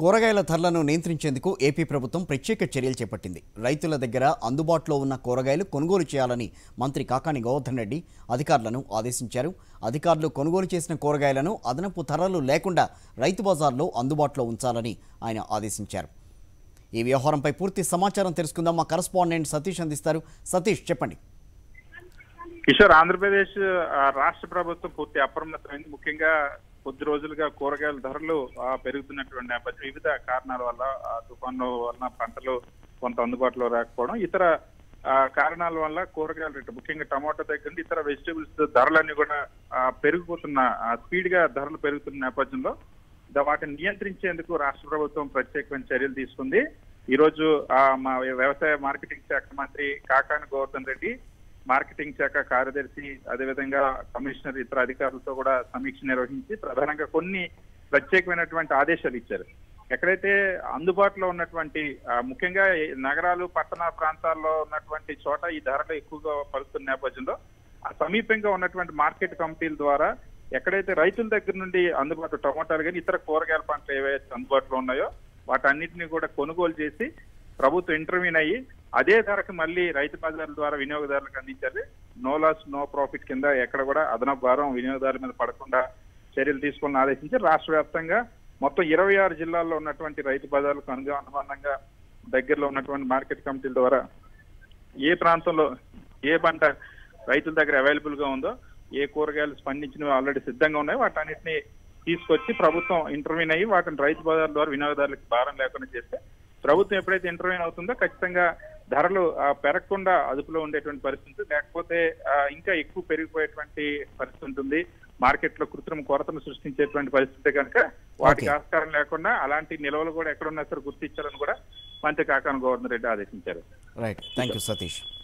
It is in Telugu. కూరగాయల ధరలను నియంత్రించేందుకు ఏపీ ప్రభుత్వం ప్రత్యేక చర్యలు చేపట్టింది. రైతుల దగ్గర అందుబాటులో ఉన్న కూరగాయలు కొనుగోలు చేయాలని మంత్రి కాకాని గోవర్ధన్ రెడ్డి అధికారులను ఆదేశించారు. అధికారులు కొనుగోలు చేసిన కూరగాయలను అదనపు ధరలు లేకుండా రైతు బజార్లో అందుబాటులో ఉంచాలని ఆయన ఆదేశించారు. ఈ వ్యవహారంపై పూర్తి సమాచారం తెలుసుకుందాం మా కరస్పాండెంట్ సతీష్ అందిస్తారు. సతీష్, చెప్పండి. కిషోర్, ఆంధ్రప్రదేశ్ రాష్ట్ర ప్రభుత్వం పూర్తి అప్రమత్తమైంది. ముఖ్యంగా కొద్ది రోజులుగా కూరగాయల ధరలు పెరుగుతున్నటువంటి నేపథ్యం, వివిధ కారణాల వల్ల తుఫాన్ల వల్ల పంటలు కొంత అందుబాటులో రాకపోవడం, ఇతర కారణాల వల్ల కూరగాయల రేటు ముఖ్యంగా టమాటో దగ్గర ఇతర వెజిటేబుల్స్ ధరలన్నీ కూడా పెరిగిపోతున్న స్పీడ్ గా ధరలు పెరుగుతున్న నేపథ్యంలో వాటిని నియంత్రించేందుకు రాష్ట్ర ప్రభుత్వం ప్రత్యేకమైన చర్యలు తీసుకుంది. ఈ రోజు మా వ్యవసాయ మార్కెటింగ్ శాఖ మంత్రి కాకాని గోవర్ధన్ రెడ్డి, మార్కెటింగ్ శాఖ కార్యదర్శి, అదేవిధంగా కమిషనర్, ఇతర అధికారులతో కూడా సమీక్ష నిర్వహించి ప్రధానంగా కొన్ని ప్రత్యేకమైనటువంటి ఆదేశాలు ఇచ్చారు. ఎక్కడైతే అందుబాటులో ఉన్నటువంటి ముఖ్యంగా నగరాలు పట్టణ ప్రాంతాల్లో ఉన్నటువంటి చోట ఈ ధరలు ఎక్కువగా పలుకుతున్న నేపథ్యంలో సమీపంగా ఉన్నటువంటి మార్కెట్ కమిటీల ద్వారా ఎక్కడైతే రైతుల దగ్గర నుండి అందుబాటులో టమోటాలు కానీ ఇతర కూరగాయల పంటలు ఏవైతే అందుబాటులో ఉన్నాయో వాటన్నిటిని కూడా కొనుగోలు చేసి ప్రభుత్వం ఇంటర్వ్యూన్ అయ్యి అదే ధరకు మళ్ళీ రైతు బజార్ల ద్వారా వినియోగదారులకు అందించాలి. నో లాస్ నో ప్రాఫిట్ కింద ఎక్కడ కూడా అదనపు భారం వినియోగదారుల మీద పడకుండా చర్యలు తీసుకోవాలని ఆదేశించి రాష్ట్ర వ్యాప్తంగా మొత్తం 26 జిల్లాల్లో ఉన్నటువంటి రైతు బజార్లకు అనుబంధంగా దగ్గరలో ఉన్నటువంటి మార్కెట్ కమిటీల ద్వారా ఏ ప్రాంతంలో ఏ పంట రైతుల దగ్గర అవైలబుల్ గా ఉందో, ఏ కూరగాయలు పండించినవి ఆల్రెడీ సిద్ధంగా ఉన్నాయో వాటన్నిటిని తీసుకొచ్చి ప్రభుత్వం ఇంటర్వ్యూన్ అయ్యి వాటిని రైతు బజార్ల ద్వారా వినియోగదారులకు భారం లేకుండా చేస్తే ప్రభుత్వం ఎప్పుడైతే ఇంటర్వ్యూన్ అవుతుందో ఖచ్చితంగా ధరలు పెరగకుండా అదుపులో ఉండేటువంటి పరిస్థితి, లేకపోతే ఇంకా ఎక్కువ పెరిగిపోయేటువంటి పరిస్థితి ఉంటుంది. మార్కెట్ లో కృత్రిమ కొరతను సృష్టించేటువంటి పరిస్థితి కనుక వాటికి ఆస్కారం లేకుండా అలాంటి నిల్వలు కూడా ఎక్కడున్నా సరే గుర్తించాలని కూడా మంత్రి కాకాని గోవర్ధన్ రెడ్డి ఆదేశించారు.